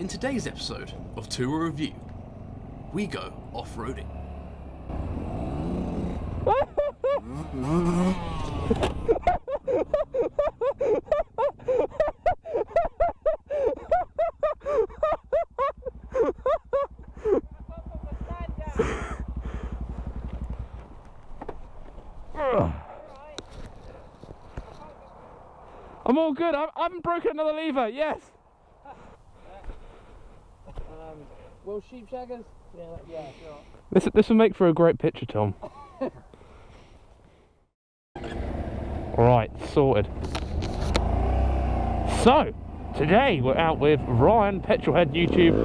In today's episode of Two Wheel Review, we go off-roading. I'm all good. I haven't broken another lever. Yes. Well, sheep shaggers? Yeah, sure. This will make for a great picture, Tom. Right, sorted. So, today we're out with Ryan Petrolhead YouTube.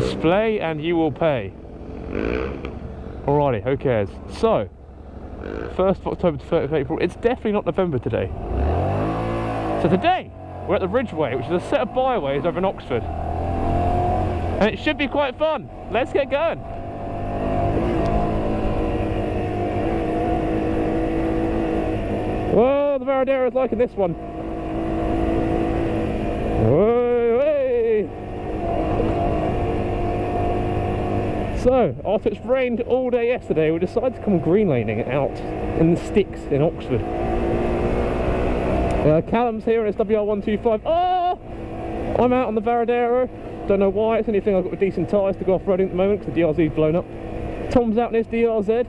Display and you will pay. Alrighty, who cares? So, 1st of October to 30th of April. It's definitely not November today. So today, we're at the Ridgeway, which is a set of byways over in Oxford. And it should be quite fun. Let's get going. Whoa, the Varadero is liking this one. Whoa, hey. So, after it's rained all day yesterday, we decided to come green laning out in the sticks in Oxford. Callum's here and it's WR125R. Oh! I'm out on the Varadero. Don't know why, it's the only thing I've got with decent tyres to go off-roading at the moment because the DRZ's blown up. Tom's out in his DRZ.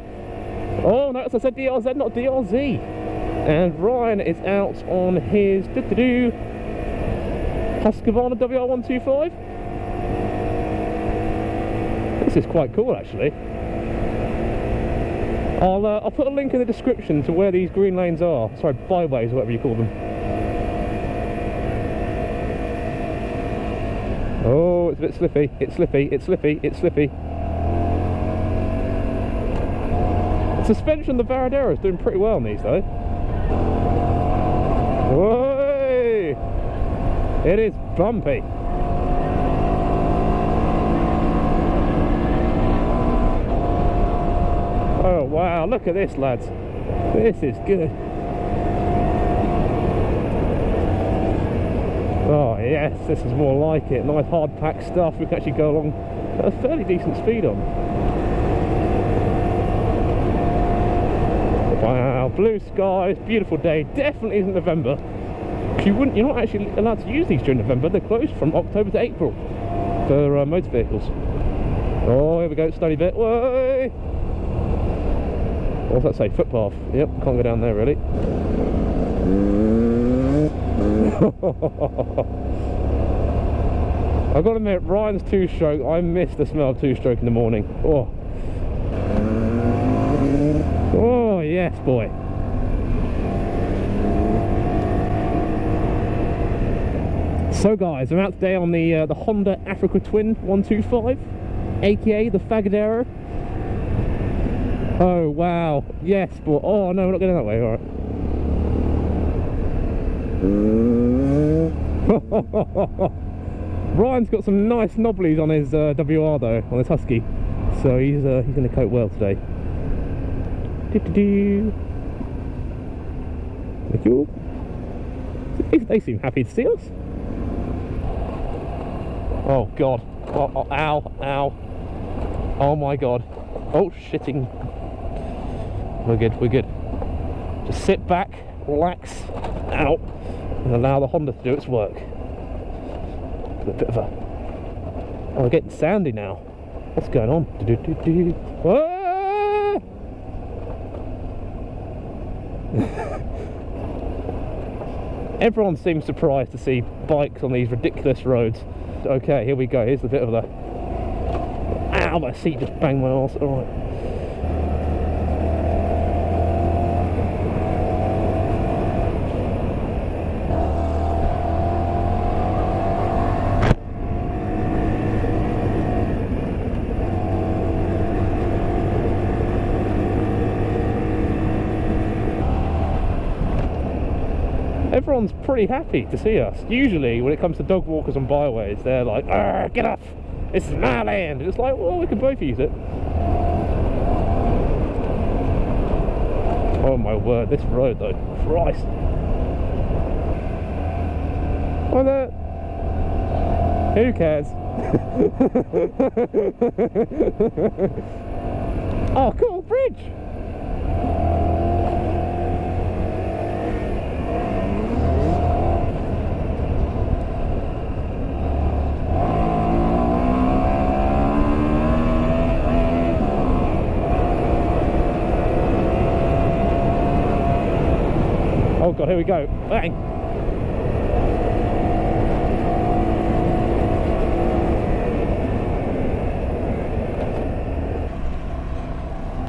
Oh, notice I said DRZ, not DRZ. And Ryan is out on his Husqvarna WR125. This is quite cool, actually. I'll put a link in the description to where these green lanes are, sorry, byways, whatever you call them. Oh, it's a bit slippy, it's slippy, it's slippy, it's slippy. Suspension on the Varadero is doing pretty well on these though. Whoa! It is bumpy. Oh wow, look at this lads, this is good. Oh yes, this is more like it, nice hard pack stuff, we can actually go along at a fairly decent speed on. Wow, blue skies, beautiful day, definitely isn't November. You're not actually allowed to use these during November, they're closed from October to April for motor vehicles. Oh here we go, snowy bit, whoa! What's that say? Footpath. Yep, can't go down there really. I've got to admit, Ryan's two-stroke, I miss the smell of two-stroke in the morning. Oh, oh yes, boy. So guys, I'm out today on the Honda Africa Twin 125, aka the Fagadero. Oh wow, yes, but oh no, we're not going that way, alright. Ryan's got some nice knobblies on his WR though, on his Husky, so he's going to cope well today. Thank you. They seem happy to see us. Oh god, oh, oh, ow, ow, oh my god, oh shitting. We're good, we're good. Just sit back, relax, out, and allow the Honda to do its work. A bit of a... Oh, we're getting sandy now. What's going on? Do, do, do, do. Whoa! Everyone seems surprised to see bikes on these ridiculous roads. Okay, here we go. Here's the bit of the... Ow, my seat just banged my ass. All right. Everyone's pretty happy to see us. Usually when it comes to dog walkers on byways, they're like, "Argh, get off, this is my land." It's like, well, we can both use it. Oh my word, this road though, Christ. Well, who cares? Oh, cool bridge. Oh god, here we go. Bang.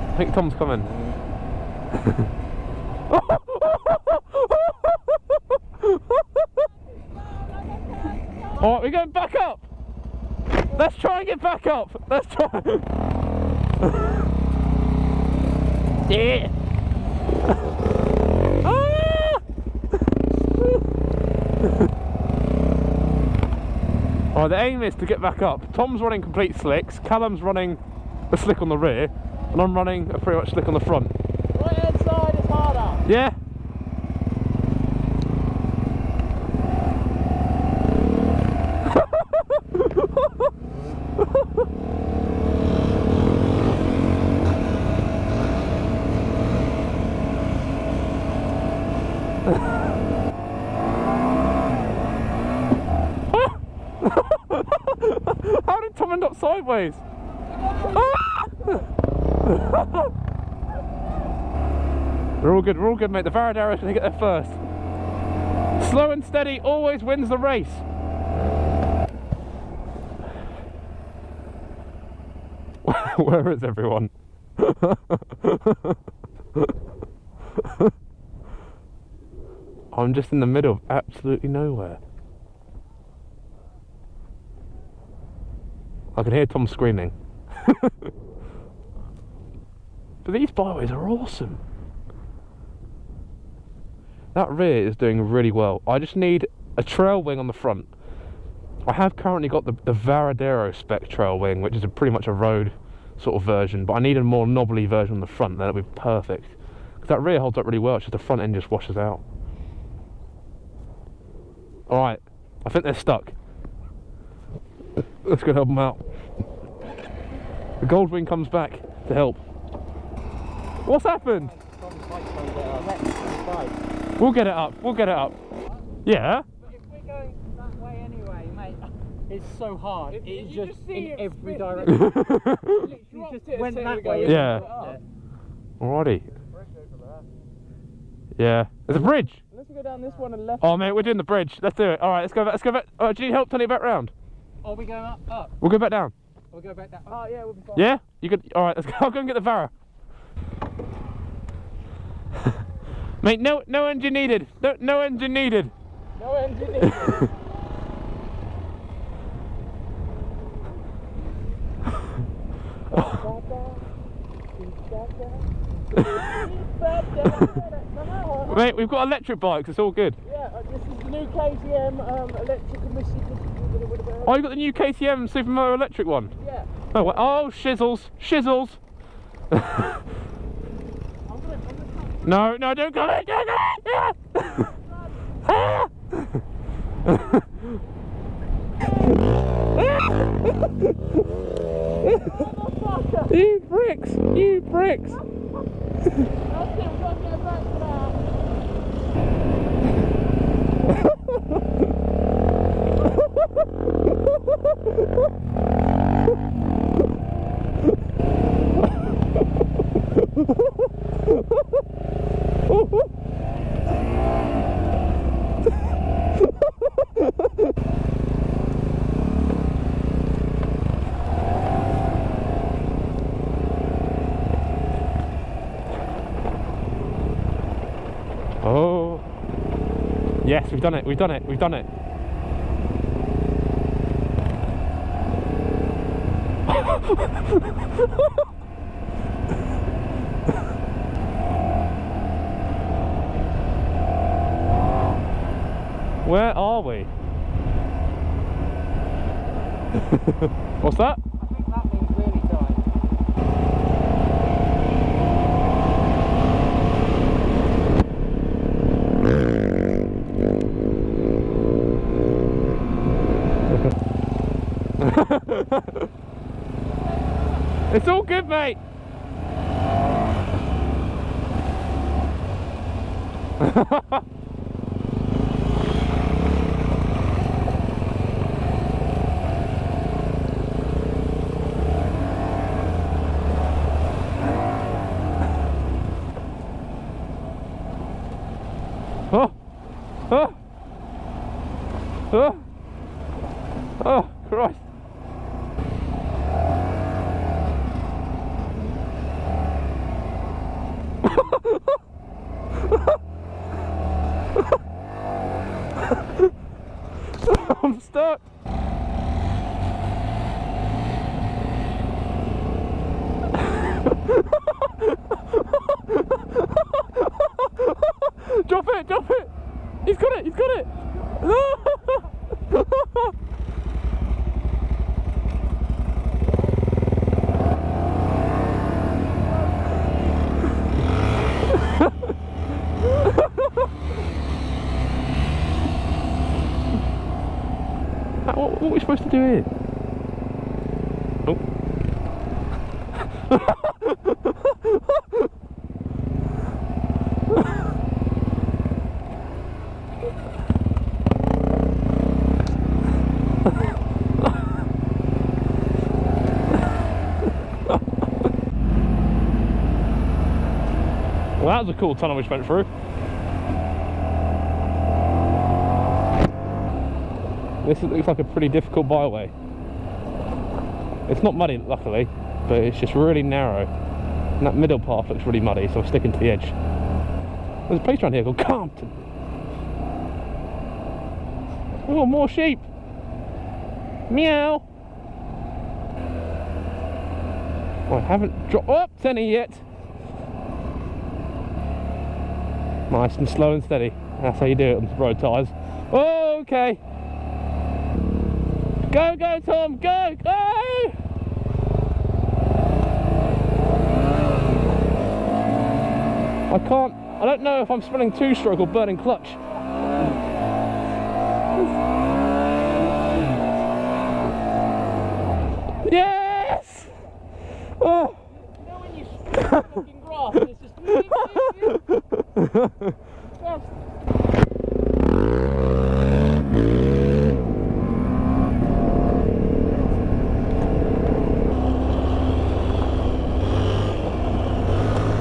I think Tom's coming. Alright, we're going back up. Let's try and get back up. Let's try. Yeah. Ah! Alright, the aim is to get back up. Tom's running complete slicks. Callum's running a slick on the rear. And I'm running a pretty much slick on the front. Right hand side is harder. Yeah. How did Tom end up sideways? We're all good, mate. The Varadero's going to get there first. Slow and steady always wins the race. Where is everyone? I'm just in the middle of absolutely nowhere. I can hear Tom screaming. But these byways are awesome. That rear is doing really well. I just need a trail wing on the front. I have currently got the Varadero spec trail wing, which is pretty much a road sort of version, but I need a more knobbly version on the front, then it'll be perfect. Because that rear holds up really well, it's just the front end just washes out. Alright, I think they're stuck. Let's go help them out. The Goldwing comes back to help. What's happened? We'll get it up, we'll get it up. Yeah? If we're going that way anyway, mate, it's so hard. It's just in every direction. Literally just went that way. Yeah. Alrighty. Yeah. There's a bridge. Let's go down this one and left. Oh mate, we're doing the bridge. Let's do it. Alright, let's go back. Let's go back. Oh, do you need help turning it back round? Are we going up? We'll go back down. We'll go back down. Oh yeah, we'll be fine. Yeah? You could. Alright, let's go. I'll go and get the Vara. Mate, no engine needed. No engine needed. No engine needed. Mate, we've got electric bikes. It's all good. Yeah, this is the new KTM electric. Oh, you got the new KTM Supermoto electric one. Yeah. Oh, oh shizzles, shizzles. No, no, don't go in, don't go in. You bricks, you bricks. Oh, yes, we've done it, we've done it, we've done it. Where are we? What's that? I think that means really tight. It's all good, mate. Oh, Christ. I'm stuck. Drop it, drop it. He's got it, he's got it. What are we supposed to do here? Oh. Well, that was a cool tunnel we just went through. This looks like a pretty difficult byway. It's not muddy, luckily, but it's just really narrow. And that middle path looks really muddy, so I'm sticking to the edge. There's a place around here called Compton. Oh, more sheep. Meow. Oh, I haven't dropped any yet. Nice and slow and steady. That's how you do it on road tyres. Okay. Go, go, Tom, go, go! I don't know if I'm spinning two-stroke or burning clutch. Yes! Oh. You know when you spin the fucking grass and it's just weird.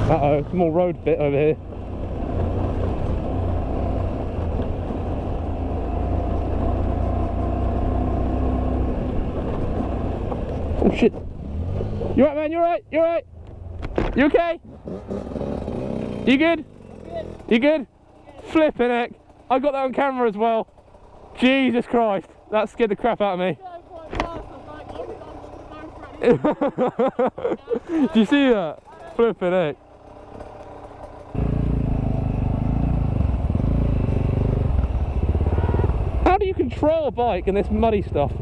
Uh-oh, more road bit over here. Oh shit. You alright, man? You alright? You alright? You okay? You good? You good? Flippin' heck. I got that on camera as well. Jesus Christ. That scared the crap out of me. Do you see that? Flippin' heck. How do you control a bike in this muddy stuff?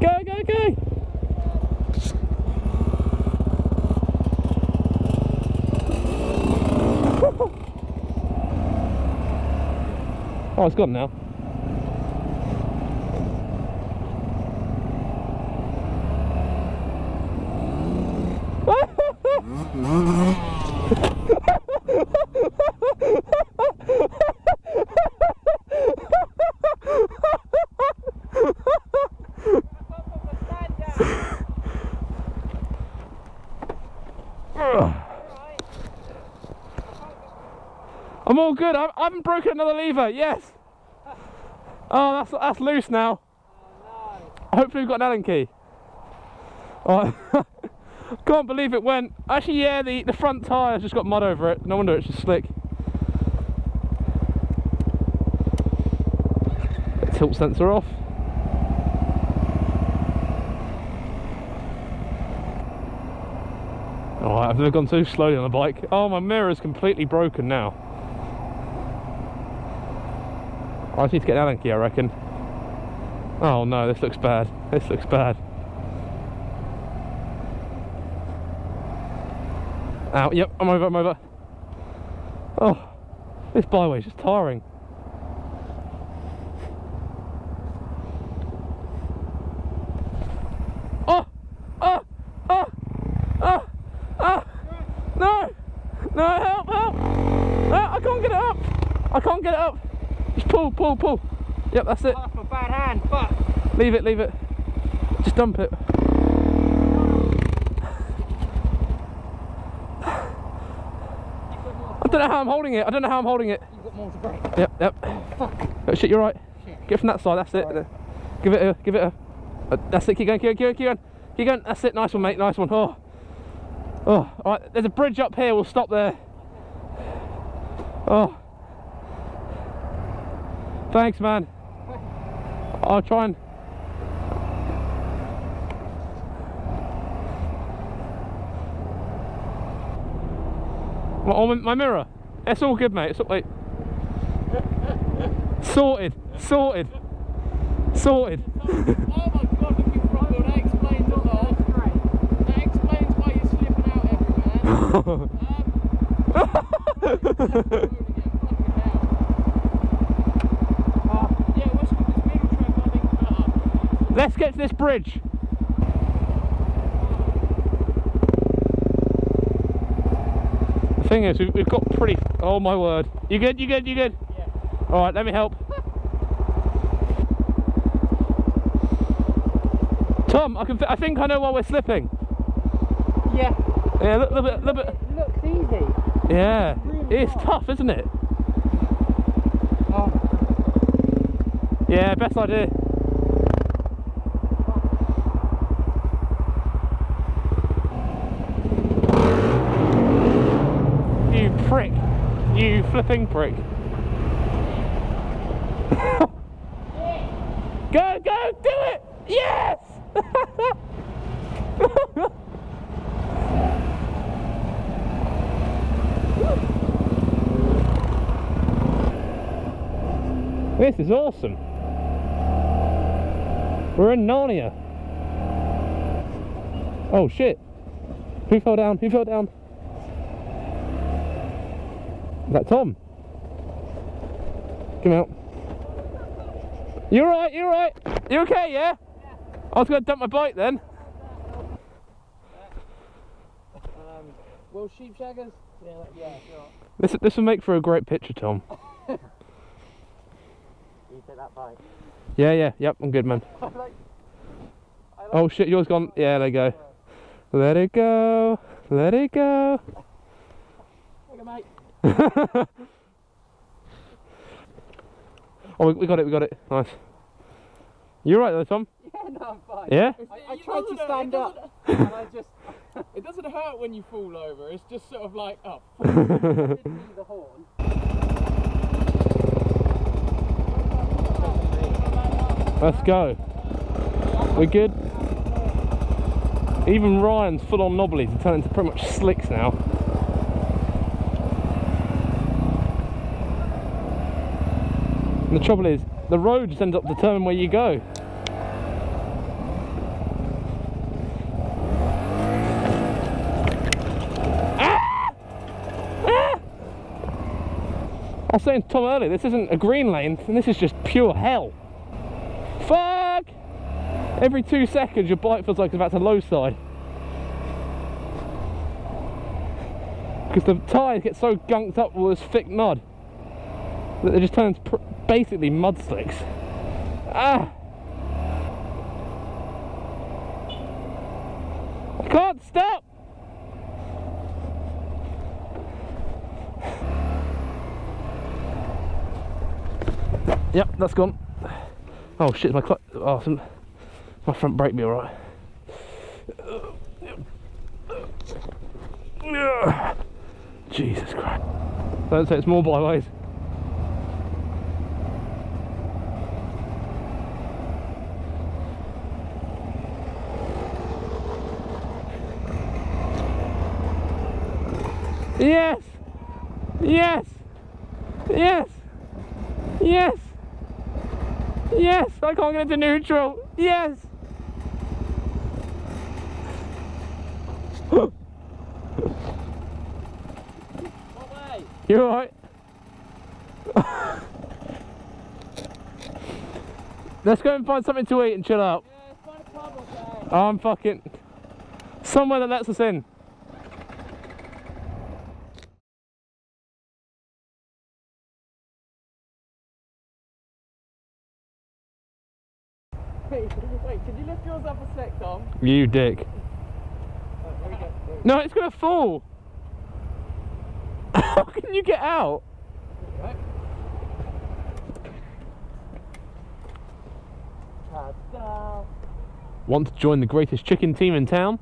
Go, go, go! Oh, it's gone now. I'm all good. I haven't broken another lever. Yes. Oh, that's loose now. Oh, no. Hopefully we've got an Allen key. Oh, can't believe it went. Actually, yeah, the front tyre's just got mud over it. No wonder it's just slick. Tilt sensor off. All right, I've never gone too slowly on the bike. Oh, my mirror's completely broken now. I just need to get an Allen key, I reckon. Oh no, this looks bad. This looks bad. Ow, yep, I'm over, I'm over. Oh, this byway's just tiring. I can't get it up. I can't get it up. Just pull. Yep, that's it. Half a bad hand, fuck. Leave it. Just dump it. I don't know how I'm holding it. You've got more to break. Yep. Oh, fuck. Oh, shit, you're right. Shit. Get from that side. That's it. Right. Give it a. That's it. Keep going. That's it. Nice one, mate. Nice one. Oh. All right. There's a bridge up here. We'll stop there. Oh. Thanks, man. I'll try and. My mirror. It's all good, mate. It's all, wait. Sorted. Oh my god, look in front of you. That explains all the off grade. That explains why you're slipping out everywhere. Yeah, what's with this middle track? I think it's better. Let's get to this bridge. Thing is, we've got pretty. Oh my word! You good? Yeah. All right, let me help. Tom, I think I know why we're slipping. Yeah. Yeah, a little bit. It looks easy. Yeah. It's tough, isn't it? Oh. Yeah, best idea. You flipping prick. Go, do it! Yes! This is awesome. We're in Narnia. Oh shit. Who fell down? Is that Tom? Come out. You're right. You okay, yeah? Yeah. I was going to dump my bike then. Will sheep shaggers? Yeah, sure. This will make for a great picture, Tom. You take that bike. Yep, I'm good, man. I like oh shit, yours gone. Yeah, there you go. Let it go. Look at mate. Oh, we got it. Nice. You alright though, Tom? Yeah, no, I'm fine. Yeah? I tried to stand up and I just... It doesn't hurt when you fall over, it's just sort of like, oh, fuck. I didn't see the horn. Let's go. We're good. Even Ryan's full on knobblies are turning into pretty much slicks now. The trouble is, the road just ends up determining where you go. I was saying to Tom earlier, this isn't a green lane, and this is just pure hell. Fuck! Every 2 seconds, your bike feels like it's about to low side. Because the tyres get so gunked up with all this thick mud that they just turn into basically mud slicks. Ah! I can't stop! Yep, that's gone. Oh shit, my clutch. Oh, my front brake be alright. Jesus Christ. Don't say it's more byways. Yes, I can't get into neutral. Yes. What way? You alright? Let's go and find something to eat and chill out. Yeah, let's find a pub or something. I'm fucking somewhere that lets us in. Wait, can you lift yours up a sec, Tom? You dick. No, it's gonna fall. How can you get out? Right. Want to join the greatest chicken team in town?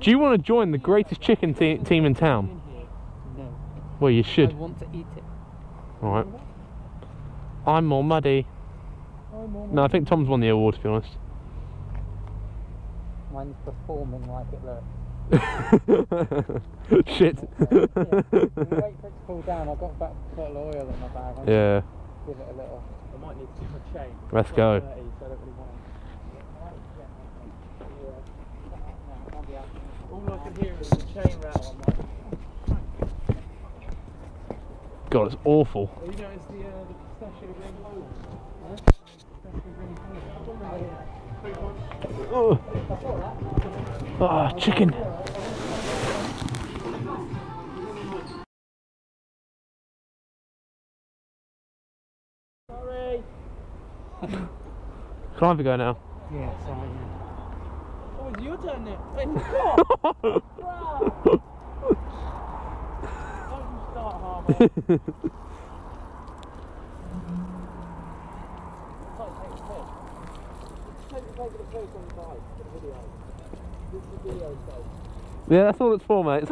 Do you want to join the greatest chicken team in town? No. Well, you should. I want to eat it. Alright. I'm more muddy. No, I think Tom's won the award, to be honest. Mine's performing like it looks. Shit. Okay. Yeah. Wait for it to cool down. I've got about a bottle of oil in my bag. I'm yeah. Give it a little. I might need to do my chain. Let's go. All I can hear is the chain rattle. God, it's awful. You notice the pistachio green hole? Huh? Oh. Ah, oh, chicken. Sorry. Can I have a go now? Yeah, sorry. Oh, it's your turn now. Wait, stop! Don't you start, Harbour. Yeah, that's all it's for, mate.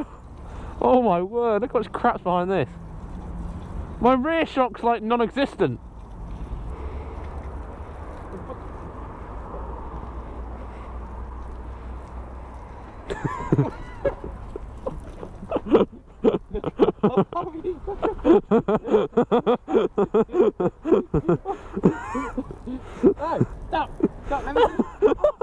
Oh my word, look how much crap's behind this. My rear shock's like non-existent. No, stop, stop, let me